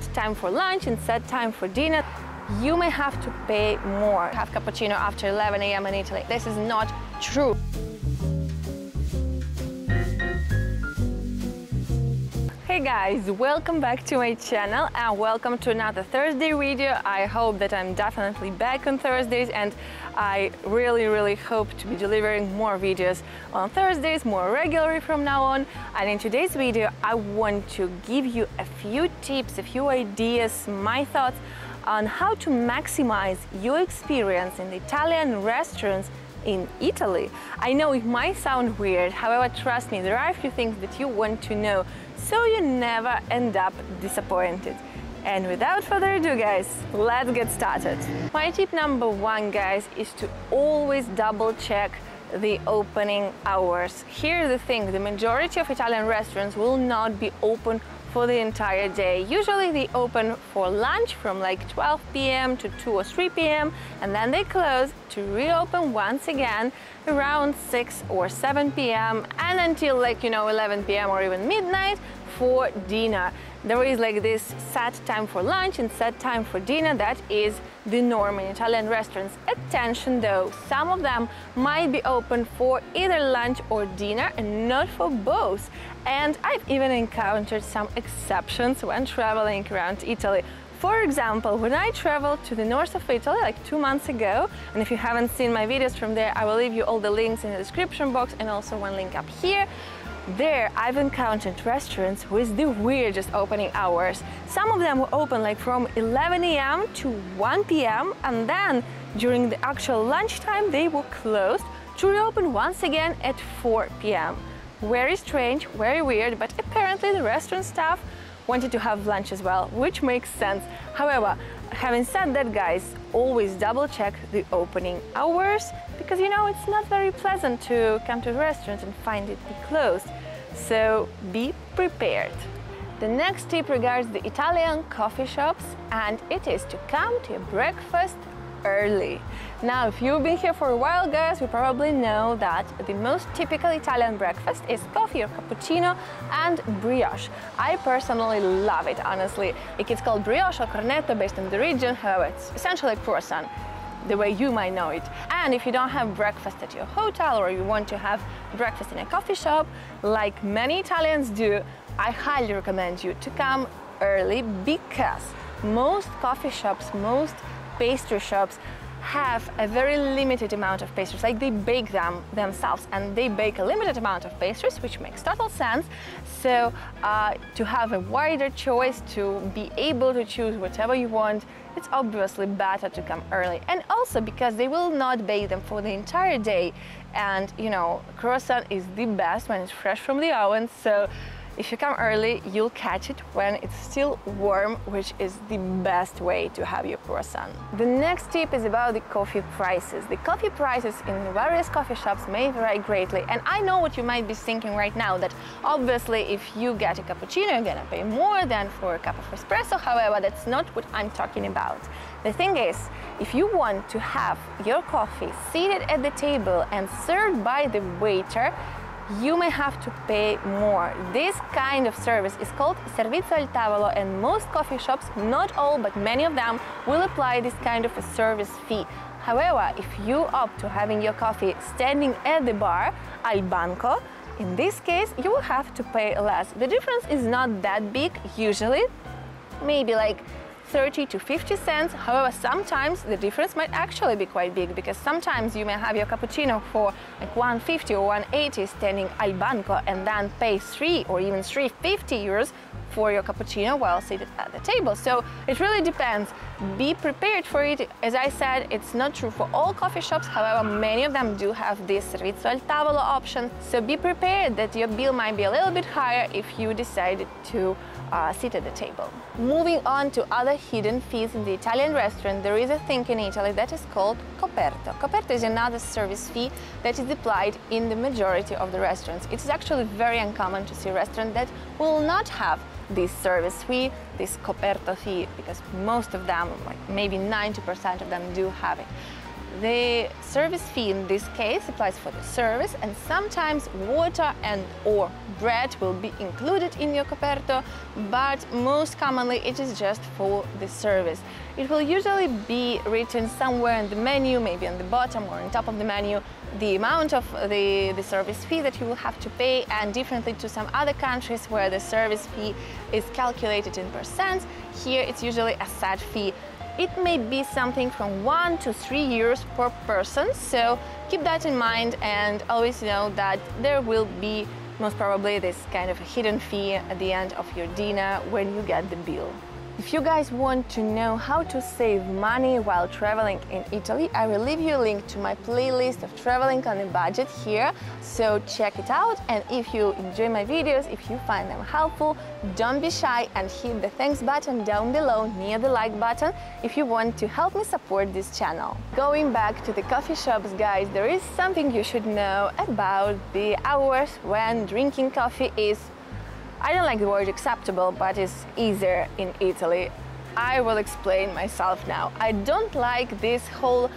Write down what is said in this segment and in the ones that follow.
set time for lunch and set time for dinner. You may have to pay more. Have cappuccino after 11 a.m. in Italy. This is not true. Hey guys, welcome back to my channel and welcome to another Thursday video. I hope that I'm definitely back on Thursdays, and I really hope to be delivering more videos on Thursdays more regularly from now on. And in today's video I want to give you a few tips, a few ideas, my thoughts on how to maximize your experience in the Italian restaurants in Italy. I know it might sound weird, however, trust me, there are a few things that you want to know so you never end up disappointed. And without further ado, guys, let's get started. My tip number one, guys, is to always double check the opening hours. Here's the thing, the majority of Italian restaurants will not be open for the entire day. Usually they open for lunch from like 12 p.m. to 2 or 3 p.m. and then they close to reopen once again around 6 or 7 p.m. and until like, you know, 11 p.m. or even midnight for dinner. There is like this set time for lunch and set time for dinner. That is the norm in Italian restaurants. Attention though, some of them might be open for either lunch or dinner and not for both. And I've even encountered some exceptions when traveling around Italy. For example, when I traveled to the north of Italy like 2 months ago, and if you haven't seen my videos from there, I will leave you all the links in the description box and also one link up here. There, I've encountered restaurants with the weirdest opening hours. Some of them were open like from 11 a.m. to 1 p.m. and then during the actual lunchtime they were closed to reopen once again at 4 p.m. Very strange, very weird, but apparently the restaurant staff wanted to have lunch as well, which makes sense. However, having said that, guys, always double check the opening hours, because you know it's not very pleasant to come to a restaurant and find it be closed. So be prepared. The next tip regards the Italian coffee shops, and it is to come to your breakfast early. Now, if you've been here for a while, guys, you probably know that the most typical Italian breakfast is coffee or cappuccino and brioche. I personally love it, honestly. It gets called brioche or cornetto based on the region, however, it's essentially croissant, the way you might know it. And if you don't have breakfast at your hotel or you want to have breakfast in a coffee shop, like many Italians do, I highly recommend you to come early, because most coffee shops, most pastry shops have a very limited amount of pastries, like they bake them themselves and they bake a limited amount of pastries, which makes total sense. So to have a wider choice, to be able to choose whatever you want, it's obviously better to come early. And also because they will not bake them for the entire day, and you know, croissant is the best when it's fresh from the oven, so if you come early, you'll catch it when it's still warm, which is the best way to have your croissant. The next tip is about the coffee prices. The coffee prices in various coffee shops may vary greatly. And I know what you might be thinking right now, that obviously if you get a cappuccino, you're gonna pay more than for a cup of espresso. However, that's not what I'm talking about. The thing is, if you want to have your coffee seated at the table and served by the waiter, you may have to pay more. This kind of service is called Servizio Al Tavolo, and most coffee shops, not all, but many of them, will apply this kind of a service fee. However, if you opt to having your coffee standing at the bar, Al Banco, in this case, you will have to pay less. The difference is not that big, usually, maybe like 30 to 50 cents. However, sometimes the difference might actually be quite big, because sometimes you may have your cappuccino for like 150 or 180 standing Al Banco and then pay 3 or even 3.50 euros for your cappuccino while seated at the table. So it really depends. Be prepared for it. As I said, it's not true for all coffee shops. However, many of them do have this Servizio Al Tavolo option. So be prepared that your bill might be a little bit higher if you decide to sit at the table. Moving on to other hidden fees in the Italian restaurant, there is a thing in Italy that is called Coperto. Coperto is another service fee that is applied in the majority of the restaurants. It is actually very uncommon to see a restaurant that will not have this service fee, this Coperto fee, because most of them, like maybe 90% of them, do have it. The service fee in this case applies for the service, and sometimes water and or bread will be included in your Coperto, but most commonly it is just for the service. It will usually be written somewhere in the menu, maybe on the bottom or on top of the menu, the amount of the service fee that you will have to pay, and differently to some other countries where the service fee is calculated in percents, here it's usually a set fee. It may be something from 1 to 3 euros per person, so keep that in mind and always know that there will be most probably this kind of a hidden fee at the end of your dinner when you get the bill. If you guys want to know how to save money while traveling in Italy, I will leave you a link to my playlist of traveling on a budget here, so check it out. And if you enjoy my videos, if you find them helpful, don't be shy and hit the thanks button down below near the like button if you want to help me support this channel. Going back to the coffee shops, guys, there is something you should know about the hours when drinking coffee is, I don't like the word acceptable, but it's easier in Italy. I will explain myself now. I don't like this whole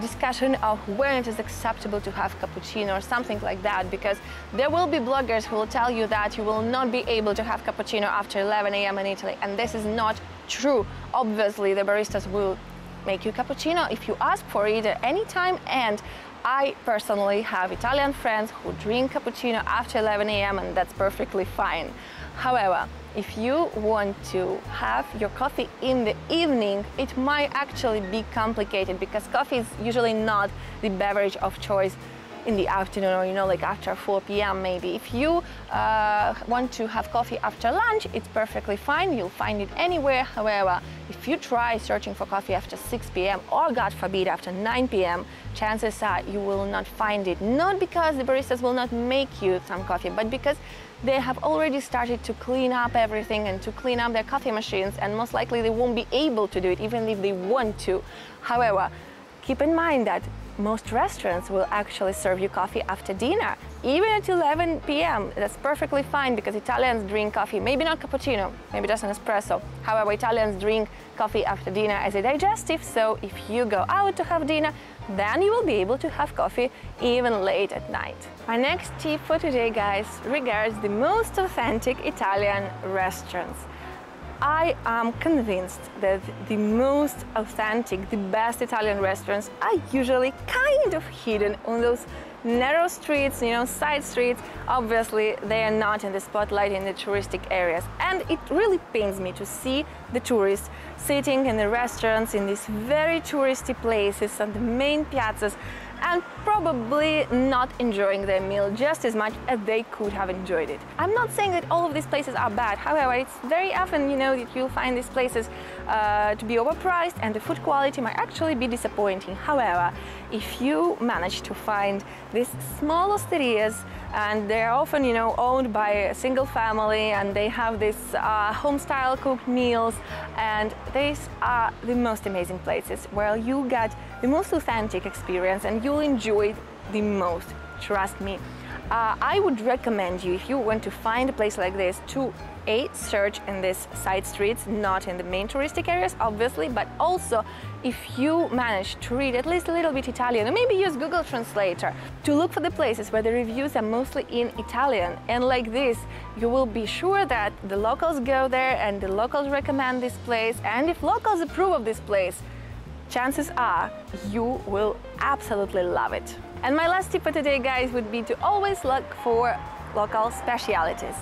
discussion of when it is acceptable to have cappuccino or something like that, because there will be bloggers who will tell you that you will not be able to have cappuccino after 11 a.m. in Italy, and this is not true. Obviously, the baristas will make you cappuccino if you ask for it at any time, and I personally have Italian friends who drink cappuccino after 11 a.m. and that's perfectly fine. However, if you want to have your coffee in the evening, it might actually be complicated because coffee is usually not the beverage of choice in the afternoon or, you know, like after 4 p.m. maybe. If you want to have coffee after lunch, it's perfectly fine, you'll find it anywhere. However, if you try searching for coffee after 6 p.m. or, God forbid, after 9 p.m., chances are you will not find it. Not because the baristas will not make you some coffee, but because they have already started to clean up everything and to clean up their coffee machines, and most likely they won't be able to do it, even if they want to. However, keep in mind that most restaurants will actually serve you coffee after dinner, even at 11 p.m. That's perfectly fine because Italians drink coffee, maybe not cappuccino, maybe just an espresso. However, Italians drink coffee after dinner as a digestive, so if you go out to have dinner, then you will be able to have coffee even late at night. My next tip for today, guys, regards the most authentic Italian restaurants. I am convinced that the most authentic, the best Italian restaurants are usually kind of hidden on those narrow streets, you know, side streets. Obviously, they are not in the spotlight in the touristic areas. And it really pains me to see the tourists sitting in the restaurants in these very touristy places on the main piazzas and probably not enjoying their meal just as much as they could have enjoyed it. I'm not saying that all of these places are bad, however, it's very often, you know, that you'll find these places to be overpriced and the food quality might actually be disappointing. However, if you manage to find these small osterias, and they're often, you know, owned by a single family, and they have these home-style cooked meals, and these are the most amazing places where you get the most authentic experience and you'll enjoy it the most, trust me. I would recommend you, if you want to find a place like this, to A, search in these side streets, not in the main touristic areas, obviously, but also if you manage to read at least a little bit Italian, or maybe use Google Translator, to look for the places where the reviews are mostly in Italian. And like this, you will be sure that the locals go there and the locals recommend this place. And if locals approve of this place, chances are you will absolutely love it. And my last tip for today, guys, would be to always look for local specialities.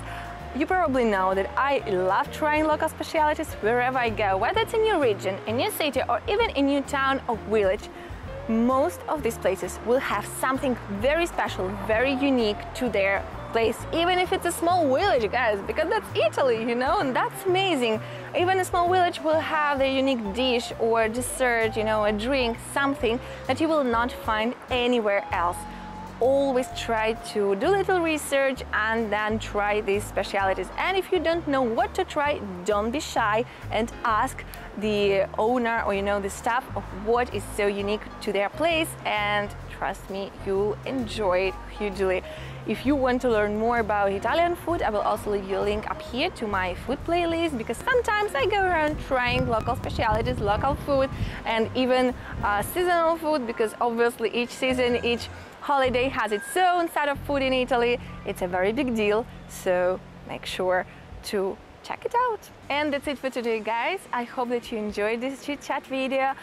You probably know that I love trying local specialities wherever I go, whether it's a new region, a new city, or even a new town or village. Most of these places will have something very special, very unique to their place, even if it's a small village, guys, because that's Italy, you know, and that's amazing. Even a small village will have their unique dish or dessert, you know, a drink, something that you will not find anywhere else. Always try to do little research and then try these specialities. And if you don't know what to try, don't be shy and ask the owner or, you know, the staff of what is so unique to their place, and trust me, you'll enjoy it hugely. If you want to learn more about Italian food, I will also leave you a link up here to my food playlist, because sometimes I go around trying local specialities, local food, and even seasonal food, because obviously each season, each holiday has its own set of food in Italy. It's a very big deal, so make sure to check it out. And that's it for today, guys. I hope that you enjoyed this chit chat video.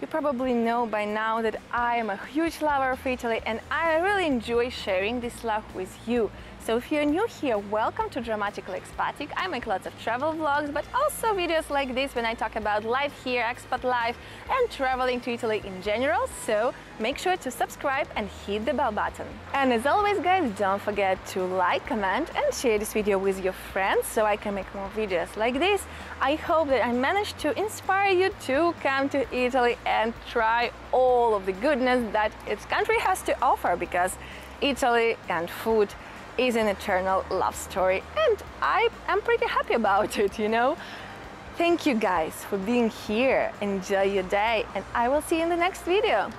You probably know by now that I am a huge lover of Italy, and I really enjoy sharing this love with you. So if you're new here, welcome to Dramatically Expatic. I make lots of travel vlogs, but also videos like this when I talk about life here, expat life, and traveling to Italy in general. So make sure to subscribe and hit the bell button. And as always, guys, don't forget to like, comment, and share this video with your friends so I can make more videos like this. I hope that I managed to inspire you to come to Italy and try all of the goodness that its country has to offer, because Italy and food is an eternal love story, and I am pretty happy about it, you know. Thank you guys for being here. Enjoy your day, and I will see you in the next video.